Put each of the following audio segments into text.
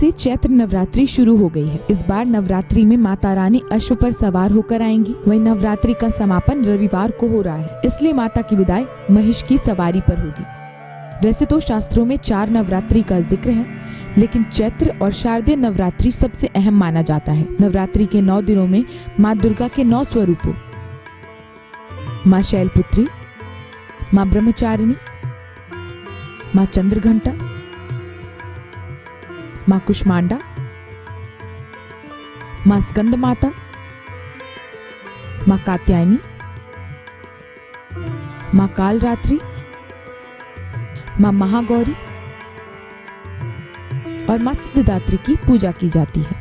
से चैत्र नवरात्रि शुरू हो गई है। इस बार नवरात्रि में माता रानी अश्व पर सवार होकर आएंगी। वहीं नवरात्रि का समापन रविवार को हो रहा है, इसलिए माता की विदाई महिष की सवारी पर होगी। वैसे तो शास्त्रों में 4 नवरात्रि का जिक्र है, लेकिन चैत्र और शारदीय नवरात्रि सबसे अहम माना जाता है। नवरात्रि के 9 दिनों में माँ दुर्गा के 9 स्वरूपों माँ शैलपुत्री, माँ ब्रह्मचारिणी, माँ चंद्रघंटा, माँ कुष्मांडा, माँ स्कंद माता, माँ कात्यायनी, माँ कालरात्रि, माँ महागौरी और माँ सिद्धिदात्री की पूजा की जाती है।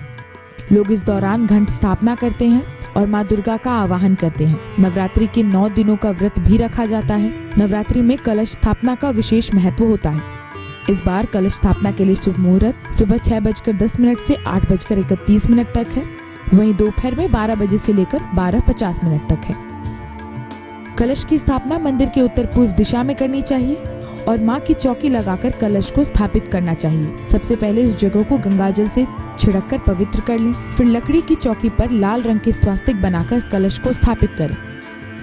लोग इस दौरान घंट स्थापना करते हैं और माँ दुर्गा का आवाहन करते हैं। नवरात्रि के 9 दिनों का व्रत भी रखा जाता है। नवरात्रि में कलश स्थापना का विशेष महत्व होता है। इस बार कलश स्थापना के लिए शुभ मुहूर्त सुबह 6:10 से 8:31 तक है। वहीं दोपहर में 12 से लेकर 12:50 तक है। कलश की स्थापना मंदिर के उत्तर पूर्व दिशा में करनी चाहिए और माँ की चौकी लगाकर कलश को स्थापित करना चाहिए। सबसे पहले उस जगह को गंगाजल से छिड़ककर पवित्र कर लें। फिर लकड़ी की चौकी पर लाल रंग के स्वास्तिक बनाकर कलश को स्थापित करें।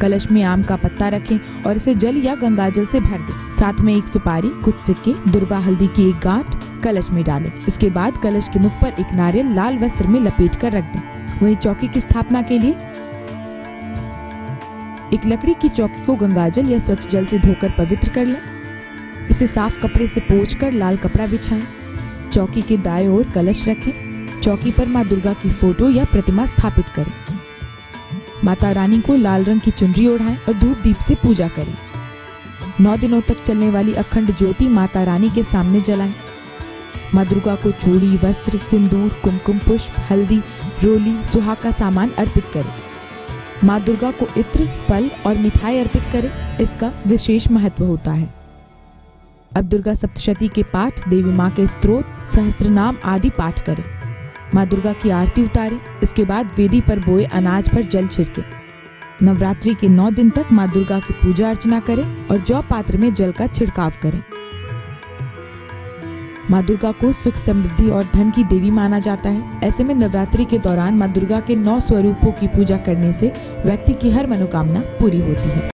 कलश में आम का पत्ता रखें और इसे जल या गंगाजल से भर दें। साथ में एक सुपारी, कुछ सिक्के, दुर्वा हल्दी की एक गांठ कलश में डालें। इसके बाद कलश के मुख पर एक नारियल लाल वस्त्र में लपेट कर रख दें। वहीं चौकी की स्थापना के लिए एक लकड़ी की चौकी को गंगाजल या स्वच्छ जल से धोकर पवित्र कर लें। इसे साफ कपड़े से पोंछकर लाल कपड़ा बिछाएं। चौकी के दाएं ओर कलश रखें। चौकी पर माँ दुर्गा की फोटो या प्रतिमा स्थापित करें। माता रानी को लाल रंग की चुनरी ओढ़ाएं और धूप दीप से पूजा करें। 9 दिनों तक चलने वाली अखंड ज्योति माता रानी के सामने जलाएं। माँ दुर्गा को चूड़ी, वस्त्र, सिंदूर, कुमकुम, पुष्प, हल्दी, रोली, सुहाग का सामान अर्पित करें। माँ दुर्गा को इत्र, फल और मिठाई अर्पित करें। इसका विशेष महत्व होता है। अब दुर्गा सप्तशती के पाठ, देवी माँ के स्त्रोत, सहस्त्र नाम आदि पाठ करें। माँ दुर्गा की आरती उतारें। इसके बाद वेदी पर बोए अनाज पर जल छिड़के। नवरात्रि के 9 दिन तक माँ दुर्गा की पूजा अर्चना करें और जौ पात्र में जल का छिड़काव करें। माँ दुर्गा को सुख, समृद्धि और धन की देवी माना जाता है। ऐसे में नवरात्रि के दौरान माँ दुर्गा के 9 स्वरूपों की पूजा करने से व्यक्ति की हर मनोकामना पूरी होती है।